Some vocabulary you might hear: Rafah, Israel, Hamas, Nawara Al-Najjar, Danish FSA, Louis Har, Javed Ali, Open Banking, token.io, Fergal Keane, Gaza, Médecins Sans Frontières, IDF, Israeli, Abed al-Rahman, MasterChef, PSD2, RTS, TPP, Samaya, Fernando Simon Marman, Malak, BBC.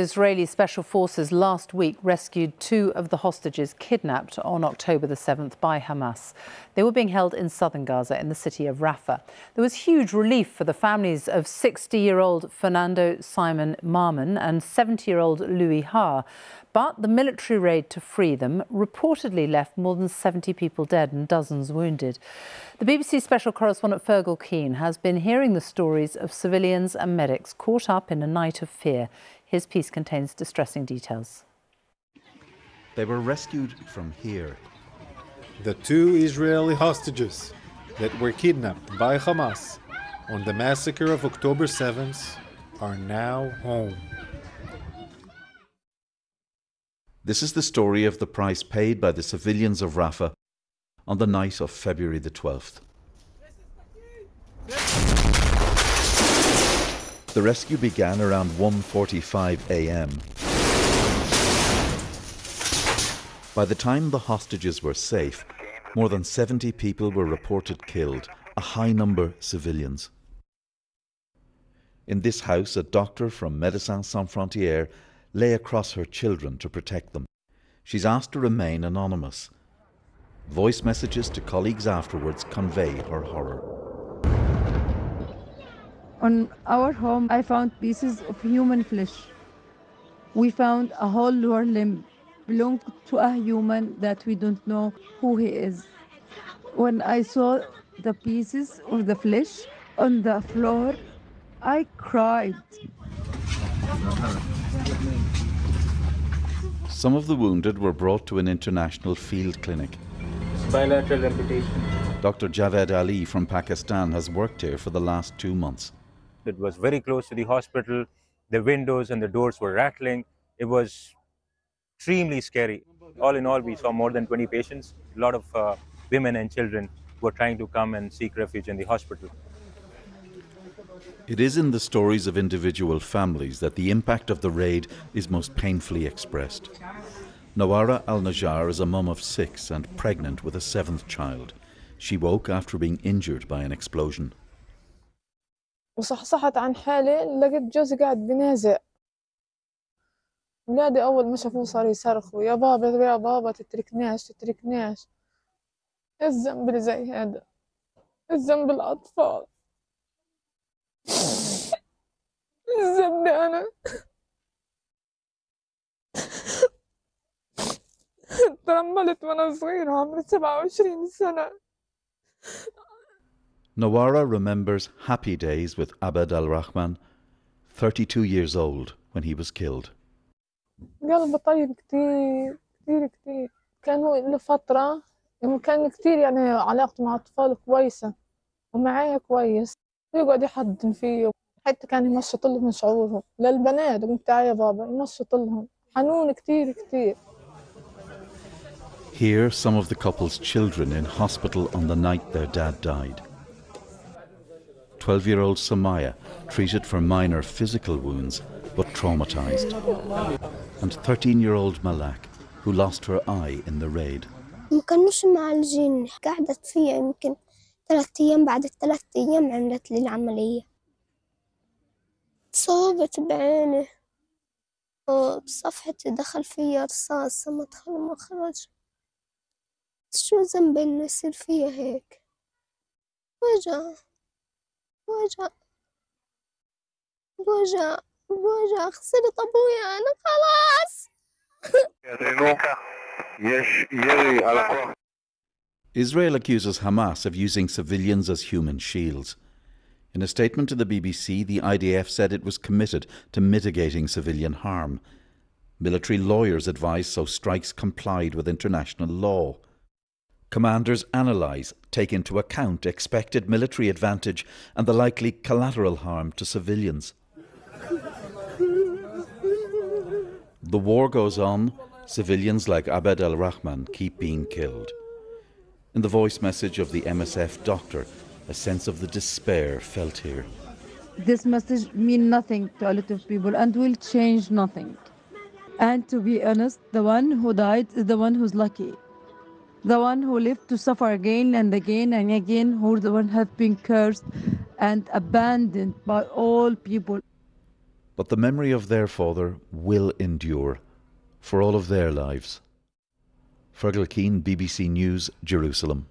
Israeli Special Forces last week rescued two of the hostages kidnapped on October the 7th by Hamas. They were being held in southern Gaza in the city of Rafah. There was huge relief for the families of 60-year-old Fernando Simon Marman and 70-year-old Louis Har. But the military raid to free them reportedly left more than 70 people dead and dozens wounded. The BBC special correspondent Fergal Keane has been hearing the stories of civilians and medics caught up in a night of fear. His piece contains distressing details. They were rescued from here. The two Israeli hostages that were kidnapped by Hamas on the massacre of October 7th are now home. This is the story of the price paid by the civilians of Rafah on the night of February the 12th. The rescue began around 1:45 a.m. By the time the hostages were safe, more than 70 people were reported killed, a high number civilians. In this house, a doctor from Médecins Sans Frontières lay across her children to protect them. She's asked to remain anonymous. Voice messages to colleagues afterwards convey her horror. On our home, I found pieces of human flesh. We found a whole lower limb belonged to a human that we don't know who he is. When I saw the pieces of the flesh on the floor, I cried. Some of the wounded were brought to an international field clinic. Bilateral amputation. Dr. Javed Ali from Pakistan has worked here for the last 2 months. It was very close to the hospital. The windows and the doors were rattling. It was extremely scary. All in all, we saw more than 20 patients. A lot of women and children were trying to come and seek refuge in the hospital. It is in the stories of individual families that the impact of the raid is most painfully expressed. Nawara Al-Najjar is a mum of 6 and pregnant with a 7th child. She woke after being injured by an explosion. وصحصحت عن حالي لقيت جوزي قاعد بينازع. ولادي أول ما شافوه صار يصرخوا يا بابا تتركناش تتركناش. إيه الذنب اللي زي هذا؟ إيه الذنب الأطفال؟ Nawara remembers happy days with Abed al-Rahman, 32 years old when he was killed. قلبه طيب كتير كتير كتير كان هو له فترة كان كتير يعني علاقته مع الأطفال كويسة ومعايا كويس يقعد يحضن فيه حتى كان ينشط لهم من شعورهم للبنات قلت تعال يا بابا ينشط لهم حنون كتير كتير. Here, some of the couple's children in hospital on the night their dad died. 12-year-old Samaya, treated for minor physical wounds, but traumatized. And 13-year-old Malak, who lost her eye in the raid. ما كانوش معالجين قعدت فيها يمكن 3 أيام بعد ال3 أيام عملت لي العملية. اتصابت بعيني وبصفحتي دخل فيها رصاص مدخل ما خرج. شو ذنبي إنه يصير فيها هيك؟ وجع خسرت أبويا أنا خلاص. Israel accuses Hamas of using civilians as human shields. In a statement to the BBC, the IDF said it was committed to mitigating civilian harm. Military lawyers advised so strikes complied with international law. Commanders analyse, take into account expected military advantage and the likely collateral harm to civilians. The war goes on. Civilians like Abed al-Rahman keep being killed. In the voice message of the MSF doctor, a sense of the despair felt here. This message means nothing to a lot of people and will change nothing. And to be honest, the one who died is the one who's lucky. The one who lived to suffer again and again and again, who the one has been cursed and abandoned by all people. but the memory of their father will endure for all of their lives. Fergal Keane, BBC News, Jerusalem.